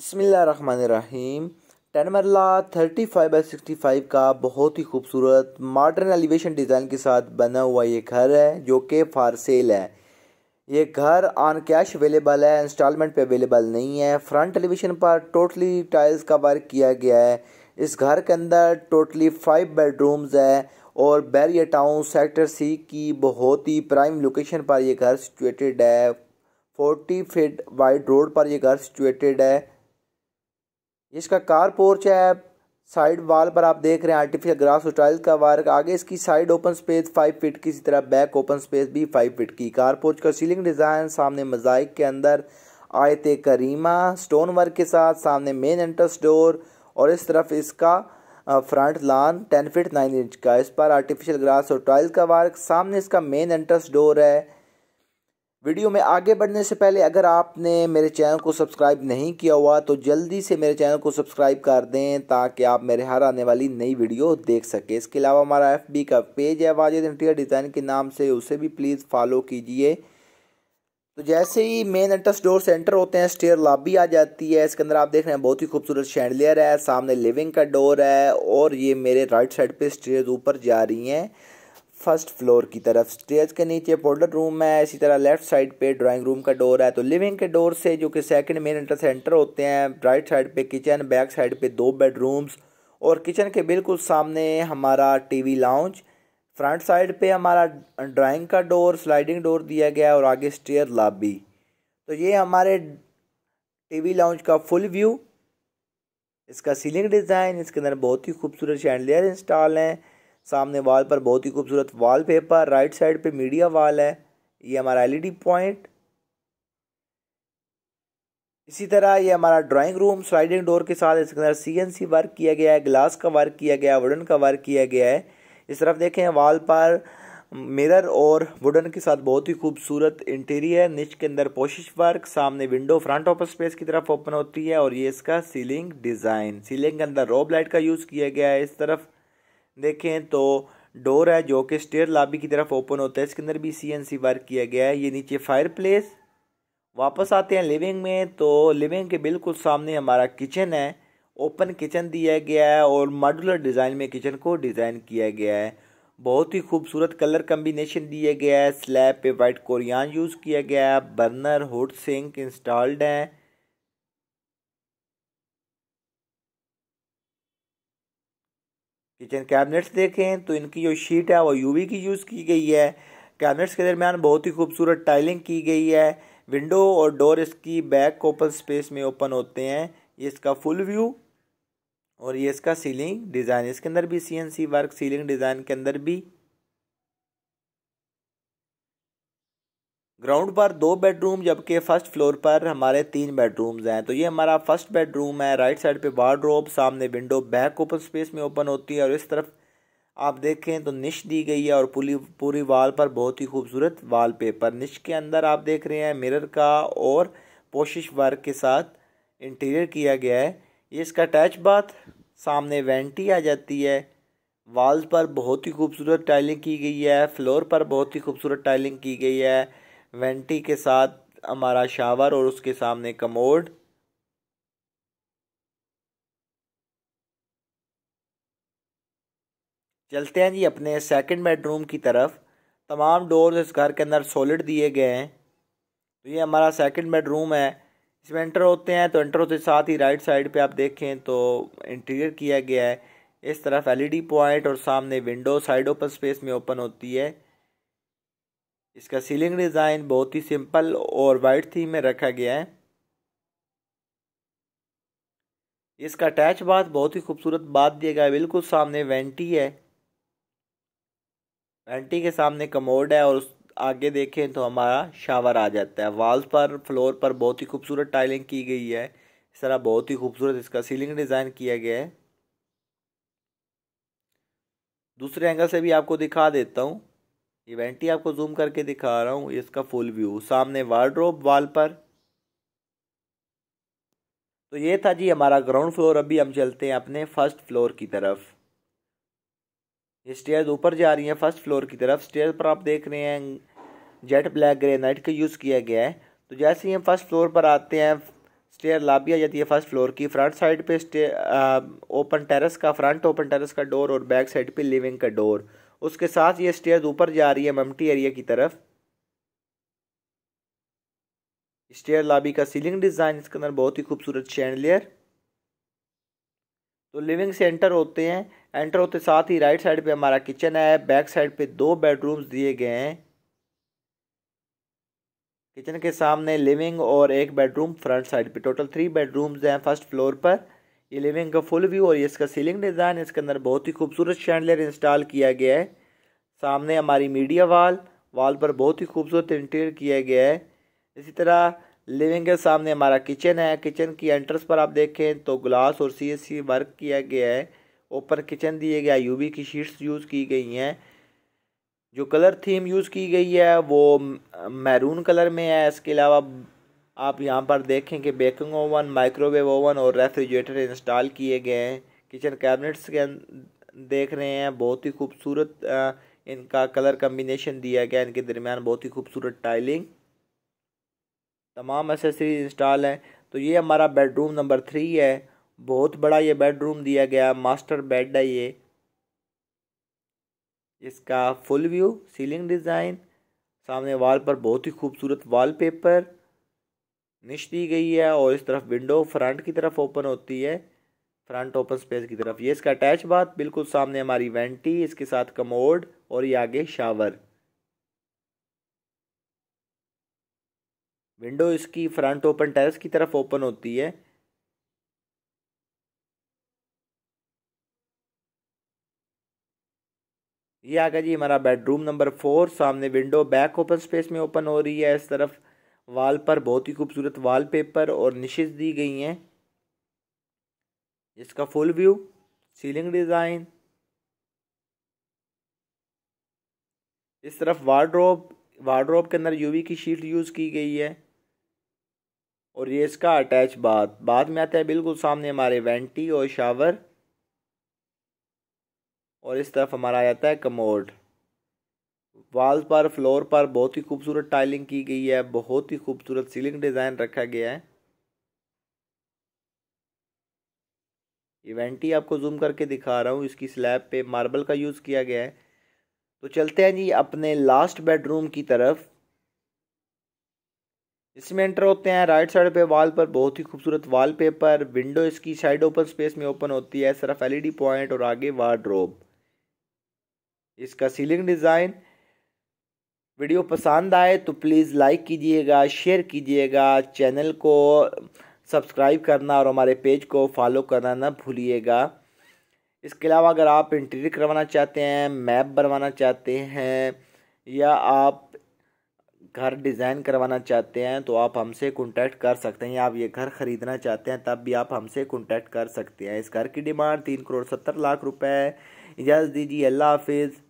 बिस्मिल्लाहिर्रहमानिर्रहीम। 10 मरला 35 बाई 65 का बहुत ही खूबसूरत मॉडर्न एलिवेशन डिज़ाइन के साथ बना हुआ ये घर है जो कि फॉर सेल है। ये घर ऑन कैश अवेलेबल है, इंस्टॉलमेंट पे अवेलेबल नहीं है। फ्रंट एलिवेशन पर टोटली टाइल्स का वर्क किया गया है। इस घर के अंदर टोटली 5 बेडरूम्स है और बहरिया टाउन सेक्टर सी की बहुत ही प्राइम लोकेशन पर यह घर सिचुएटेड है। 40 फीट वाइड रोड पर यह घर सिचुएटेड है। इसका कार पोर्च है। साइड वॉल पर आप देख रहे हैं आर्टिफिशियल ग्रास टाइल का वर्क। आगे इसकी साइड ओपन स्पेस 5 फीट की, इसी तरह बैक ओपन स्पेस भी 5 फीट की। कार पोर्च का सीलिंग डिज़ाइन सामने मोज़ाइक के अंदर आयते करीमा स्टोन वर्क के साथ, सामने मेन एंट्रेंस डोर और इस तरफ इसका फ्रंट लान 10 फीट 9 इंच का, इस पर आर्टिफिशियल ग्रास और टाइल का वर्क। सामने इसका मेन एंट्रेंस डोर है। वीडियो में आगे बढ़ने से पहले अगर आपने मेरे चैनल को सब्सक्राइब नहीं किया हुआ तो जल्दी से मेरे चैनल को सब्सक्राइब कर दें ताकि आप मेरे हर आने वाली नई वीडियो देख सकें। इसके अलावा हमारा FB का पेज है वाजिद इंटीरियर डिज़ाइन के नाम से, उसे भी प्लीज़ फॉलो कीजिए। तो जैसे ही मेन एंट्रेंस डोर से एंटर होते हैं स्टेयर लॉबी आ जाती है। इसके अंदर आप देख रहे हैं बहुत ही खूबसूरत शैंडलियर है, सामने लिविंग का डोर है और ये मेरे राइट साइड पर स्टेयर ऊपर जा रही हैं फर्स्ट फ्लोर की तरफ। स्टेज के नीचे पाउडर रूम है, इसी तरह लेफ्ट साइड पे ड्राइंग रूम का डोर है। तो लिविंग के डोर से जो कि सेकंड मेन एंट्रेंस एंटर होते हैं, राइट साइड पे किचन, बैक साइड पे 2 बेडरूम्स और किचन के बिल्कुल सामने हमारा टीवी लाउंज। फ्रंट साइड पे हमारा ड्राइंग का डोर, स्लाइडिंग डोर दिया गया है और आगे स्टेयर लॉबी। तो ये हमारे टीवी लाउंज का फुल व्यू, इसका सीलिंग डिज़ाइन। इसके अंदर बहुत ही खूबसूरत शैंडलियर इंस्टॉल हैं। सामने वॉल पर बहुत ही खूबसूरत वॉलपेपर, राइट साइड पे मीडिया वॉल है। ये हमारा LED पॉइंट। इसी तरह ये हमारा ड्राइंग रूम स्लाइडिंग डोर के साथ, इसके अंदर CNC वर्क किया गया है, ग्लास का वर्क किया गया है, वुडन का वर्क किया गया है। इस तरफ देखें वॉल पर मिरर और वुडन के साथ बहुत ही खूबसूरत इंटीरियर, नीचे के अंदर पॉलिश वर्क, सामने विंडो फ्रंट ओपन स्पेस की तरफ ओपन होती है और ये इसका सीलिंग डिज़ाइन। सीलिंग के अंदर रोब लाइट का यूज़ किया गया है। इस तरफ देखें तो डोर है जो कि स्टेयर लॉबी की तरफ ओपन होता है, इसके अंदर भी CNC वर्क किया गया है। ये नीचे फायरप्लेस। वापस आते हैं लिविंग में तो लिविंग के बिल्कुल सामने हमारा किचन है, ओपन किचन दिया गया है और मॉड्यूलर डिज़ाइन में किचन को डिज़ाइन किया गया है। बहुत ही खूबसूरत कलर कम्बिनेशन दिया गया है। स्लैब पे वाइट कोरियन यूज़ किया गया है। बर्नर हॉट सिंक इंस्टॉल्ड है। किचन कैबिनेट्स देखें तो इनकी जो शीट है वो UV की यूज़ की गई है। कैबिनेट्स के दरमियान बहुत ही खूबसूरत टाइलिंग की गई है। विंडो और डोर इसकी बैक ओपन स्पेस में ओपन होते हैं। ये इसका फुल व्यू और ये इसका सीलिंग डिज़ाइन। इसके अंदर भी CNC वर्क, सीलिंग डिज़ाइन के अंदर भी। ग्राउंड पर 2 बेडरूम जबकि फर्स्ट फ्लोर पर हमारे 3 बेडरूम्स हैं। तो ये हमारा फर्स्ट बेडरूम है। राइट साइड पे वार्डरोब, सामने विंडो बैक ओपन स्पेस में ओपन होती है और इस तरफ आप देखें तो निश दी गई है और पूरी वॉल पर बहुत ही खूबसूरत वॉलपेपर। निश के अंदर आप देख रहे हैं मिरर का और पॉलिश वर्क के साथ इंटीरियर किया गया है। ये इसका अटैच बाथ, सामने वेंटी आ जाती है। वॉल पर बहुत ही खूबसूरत टाइलिंग की गई है। फ्लोर पर बहुत ही खूबसूरत टाइलिंग की गई है। वेंटी के साथ हमारा शावर और उसके सामने कमोड। चलते हैं जी अपने सेकंड बेडरूम की तरफ। तमाम डोर्स इस घर के अंदर सॉलिड दिए गए हैं। तो ये हमारा सेकंड बेडरूम है। इसमें एंटर होते हैं तो एंटर होते साथ ही राइट साइड पे आप देखें तो इंटीरियर किया गया है। इस तरफ LED पॉइंट और सामने विंडो साइड ओपन स्पेस में ओपन होती है। इसका सीलिंग डिज़ाइन बहुत ही सिंपल और वाइट थीम में रखा गया है। इसका अटैच बाथ बहुत ही खूबसूरत बाथ दिया गया है। बिल्कुल सामने वेंटी है, वेंटी के सामने कमोड है और आगे देखें तो हमारा शावर आ जाता है। वॉल्स पर फ्लोर पर बहुत ही खूबसूरत टाइलिंग की गई है। इस तरह बहुत ही खूबसूरत इसका सीलिंग डिज़ाइन किया गया है। दूसरे एंगल से भी आपको दिखा देता हूँ। ये वेंटी आपको जूम करके दिखा रहा हूँ। इसका फुल व्यू, सामने वार्डरोब वॉल पर। तो ये था जी हमारा ग्राउंड फ्लोर। अभी हम चलते हैं अपने फर्स्ट फ्लोर की तरफ। ये स्टेयर्स ऊपर जा रही हैं फर्स्ट फ्लोर की तरफ। स्टेयर्स पर आप देख रहे हैं जेट ब्लैक ग्रेनाइट का यूज़ किया गया है। तो जैसे ही हम फर्स्ट फ्लोर पर आते हैं स्टेयर लाबिया जाती है फर्स्ट फ्लोर की। फ्रंट साइड पे ओपन टेरेस का डोर और बैक साइड पे लिविंग का डोर। उसके साथ ये स्टेयर ऊपर जा रही है मम्टी एरिया की तरफ। स्टेयर लाबी का सीलिंग डिज़ाइन इसके अंदर बहुत ही खूबसूरत शैंडलियर। तो लिविंग से एंटर होते साथ ही राइट साइड पे हमारा किचन है। बैक साइड पे दो बेडरूम्स दिए गए हैं। किचन के सामने लिविंग और एक बेडरूम फ्रंट साइड पे। टोटल 3 बेडरूम्स हैं फर्स्ट फ्लोर पर। ये लिविंग का फुल व्यू और ये इसका सीलिंग डिज़ाइन। इसके अंदर बहुत ही खूबसूरत शैंडलियर इंस्टॉल किया गया है। सामने हमारी मीडिया वाल पर बहुत ही खूबसूरत इंटीरियर किया गया है। इसी तरह लिविंग के सामने हमारा किचन है। किचन की एंट्रेंस पर आप देखें तो ग्लास और CSC वर्क किया गया है। ऊपर किचन दिए गया, UV की शीट्स यूज़ की गई हैं। जो कलर थीम यूज़ की गई है वो मैरून कलर में है। इसके अलावा आप यहाँ पर देखें कि बेकिंग ओवन, माइक्रोवेव ओवन और रेफ्रिजरेटर इंस्टॉल किए गए हैं। किचन कैबिनेट्स के देख रहे हैं, बहुत ही खूबसूरत इनका कलर कम्बिनेशन दिया गया। इनके दरमियान बहुत ही खूबसूरत टाइलिंग, तमाम एसेसरीज इंस्टॉल हैं। तो ये हमारा बेडरूम नंबर 3 है। बहुत बड़ा ये बेडरूम दिया गया, मास्टर बेड है ये। इसका फुल व्यू, सीलिंग डिज़ाइन, सामने वाल पर बहुत ही खूबसूरत वॉलपेपर निश दी गई है और इस तरफ विंडो फ्रंट की तरफ ओपन होती है, फ्रंट ओपन स्पेस की तरफ। ये इसका अटैच बाथ, बिल्कुल सामने हमारी वेंटी, इसके साथ कमोड और ये आगे शावर। विंडो इसकी फ्रंट ओपन टेरेस की तरफ ओपन होती है। ये आ गया जी हमारा बेडरूम नंबर 4। सामने विंडो बैक ओपन स्पेस में ओपन हो रही है। इस तरफ वाल पर बहुत ही खूबसूरत वॉलपेपर और निशेज़ दी गई हैं। इसका फुल व्यू, सीलिंग डिज़ाइन। इस तरफ वार्डरोब के अंदर UV की शीट यूज़ की गई है और ये इसका अटैच बाथ। बाद में आता है बिल्कुल सामने हमारे वेंटी और शावर और इस तरफ हमारा आ जाता है कमोड। वाल पर, फ्लोर पर बहुत ही खूबसूरत टाइलिंग की गई है, बहुत ही खूबसूरत सीलिंग डिज़ाइन रखा गया है। ये वेंटी आपको जूम करके दिखा रहा हूँ। इसकी स्लैब पे मार्बल का यूज़ किया गया है। तो चलते हैं जी अपने लास्ट बेडरूम की तरफ। इसमें एंटर होते हैं। राइट साइड पे वाल पर बहुत ही खूबसूरत वॉलपेपर। विंडो इसकी साइड ओपन स्पेस में ओपन होती है। सिर्फ LED पॉइंट और आगे वार्डरोब। इसका सीलिंग डिज़ाइन। वीडियो पसंद आए तो प्लीज़ लाइक कीजिएगा, शेयर कीजिएगा, चैनल को सब्सक्राइब करना और हमारे पेज को फॉलो करना ना भूलिएगा। इसके अलावा अगर आप इंटीरियर करवाना चाहते हैं, मैप बनवाना चाहते हैं या आप घर डिज़ाइन करवाना चाहते हैं तो आप हमसे कांटेक्ट कर सकते हैं, या आप ये घर ख़रीदना चाहते हैं तब भी आप हमसे कांटेक्ट कर सकते हैं। इस घर की डिमांड 3,70,00,000 रुपए है। इजाज़त दीजिए, अल्लाह हाफिज़।